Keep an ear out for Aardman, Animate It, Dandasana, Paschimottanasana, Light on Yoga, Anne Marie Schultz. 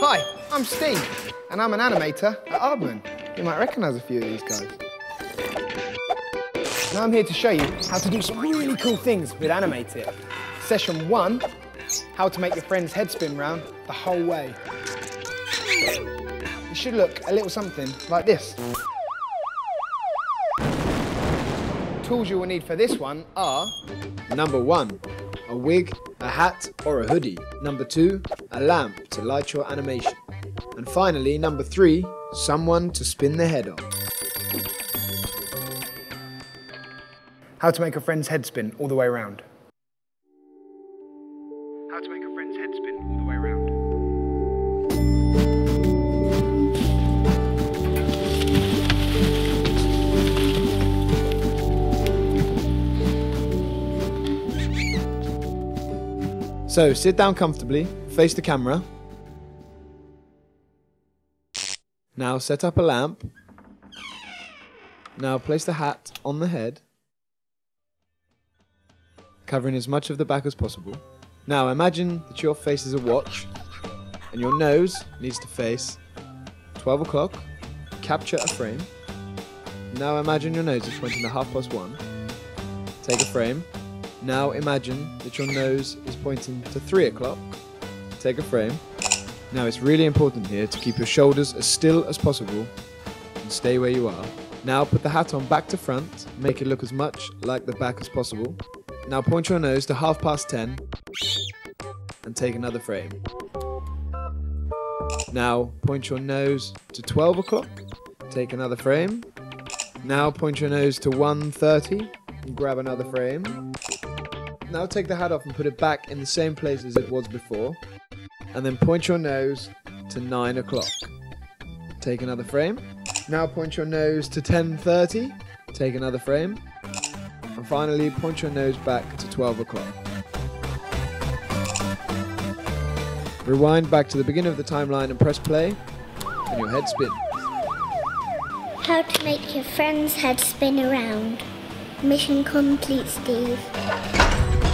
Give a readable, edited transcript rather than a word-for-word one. Hi, I'm Steve, and I'm an animator at Aardman. You might recognise a few of these guys. Now I'm here to show you how to do some really cool things with Animate It. Session 1, how to make your friend's head spin round the whole way. It should look a little something like this. Tools you will need for this one are: number 1, a wig, a hat or a hoodie. Number 2, a lamp to light your animation. And finally, number 3, someone to spin the head on. How to make a friend's head spin all the way around. How to make a friend's head spin all the way around. So sit down comfortably, face the camera. Now set up a lamp. Now place the hat on the head, covering as much of the back as possible. Now imagine that your face is a watch and your nose needs to face 12 o'clock, capture a frame. Now imagine your nose is pointing to 1:30. Take a frame. Now imagine that your nose is pointing to 3 o'clock. Take a frame. Now it's really important here to keep your shoulders as still as possible and stay where you are. Now put the hat on back to front, make it look as much like the back as possible. Now point your nose to 10:30 and take another frame. Now point your nose to 12 o'clock, take another frame. Now point your nose to 1:30 and grab another frame. Now take the hat off and put it back in the same place as it was before, and then point your nose to 9 o'clock. Take another frame. Now point your nose to 10:30, take another frame, and finally point your nose back to 12 o'clock. Rewind back to the beginning of the timeline and press play, and your head spins. How to make your friend's head spin around. Mission complete, Steve.